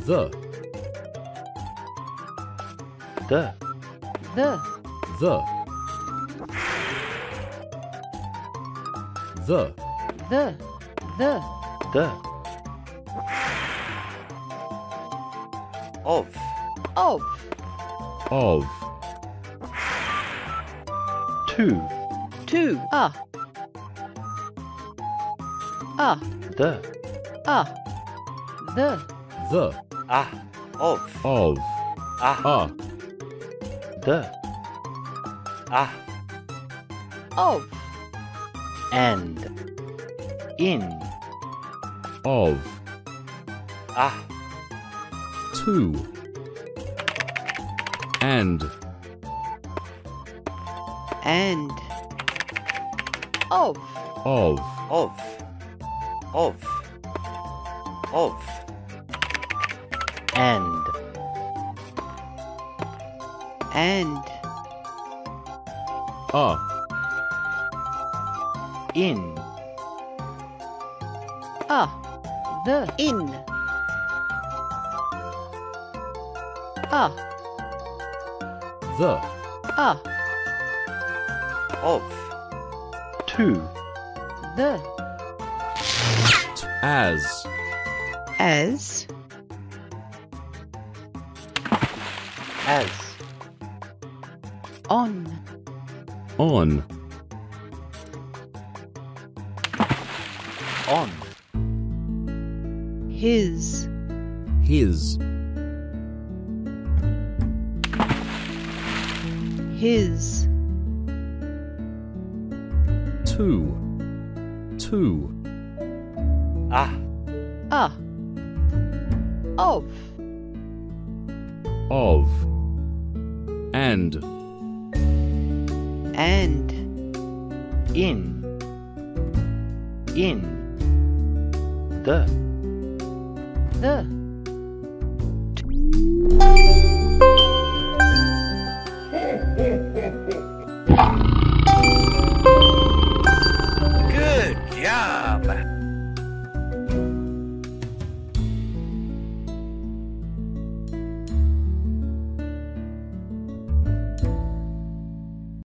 Of to the of the of and in of to and of and in the in the of to the as on his to of and in the